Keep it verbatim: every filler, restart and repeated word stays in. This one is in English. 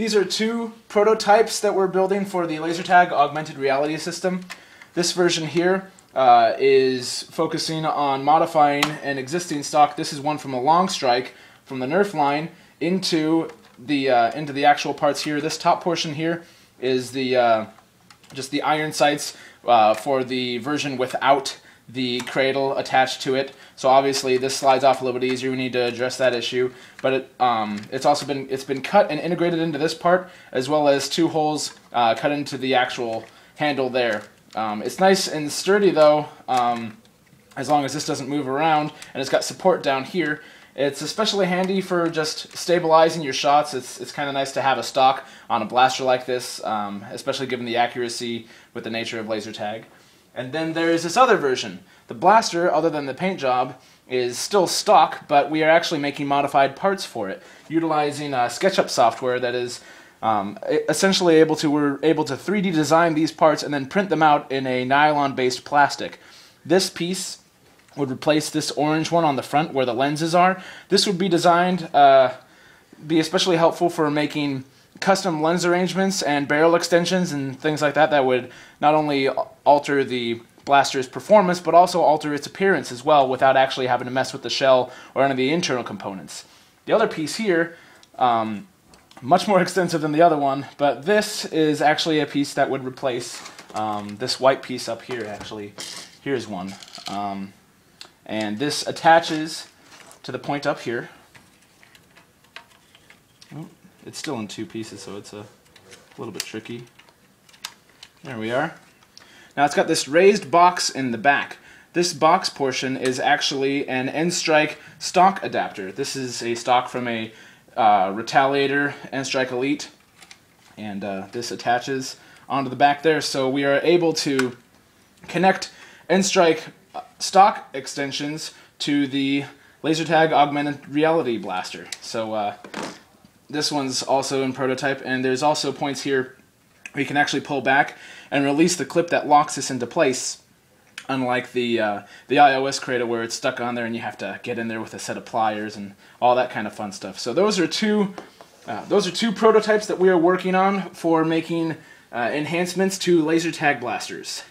These are two prototypes that we're building for the Laser Tag Augmented Reality system. This version here uh, is focusing on modifying an existing stock. This is one from a long strike from the Nerf line into the uh, into the actual parts here. This top portion here is the uh, just the iron sights uh, for the version without the cradle attached to it. So obviously this slides off a little bit easier. We need to address that issue, but it, um, it's also been it's been cut and integrated into this part, as well as two holes uh, cut into the actual handle there. Um, it's nice and sturdy though, um, as long as this doesn't move around, and it's got support down here. It's especially handy for just stabilizing your shots. It's, it's kind of nice to have a stock on a blaster like this, um, especially given the accuracy with the nature of laser tag. And then there is this other version. The blaster, other than the paint job, is still stock, but we are actually making modified parts for it, utilizing uh, SketchUp software that is um, essentially able to, we're able to three D design these parts and then print them out in a nylon-based plastic. This piece would replace this orange one on the front where the lenses are. This would be designed, uh, be especially helpful for making custom lens arrangements and barrel extensions and things like that that would not only alter the blaster's performance but also alter its appearance as well without actually having to mess with the shell or any of the internal components. The other piece here, um, much more extensive than the other one, but this is actually a piece that would replace um, this white piece up here actually. Here's one. Um, and this attaches to the point up here. It's still in two pieces, so it's a little bit tricky. There we are. Now it's got this raised box in the back. This box portion is actually an N-Strike stock adapter. This is a stock from a uh, Retaliator N-Strike Elite, and uh, this attaches onto the back there, so we are able to connect N-Strike stock extensions to the Laser Tag Augmented Reality Blaster. So. Uh, This one's also in prototype, and there's also points here where you can actually pull back and release the clip that locks this into place, unlike the uh, the iOS cradle where it's stuck on there and you have to get in there with a set of pliers and all that kind of fun stuff. So those are two uh, those are two prototypes that we are working on for making uh, enhancements to laser tag blasters.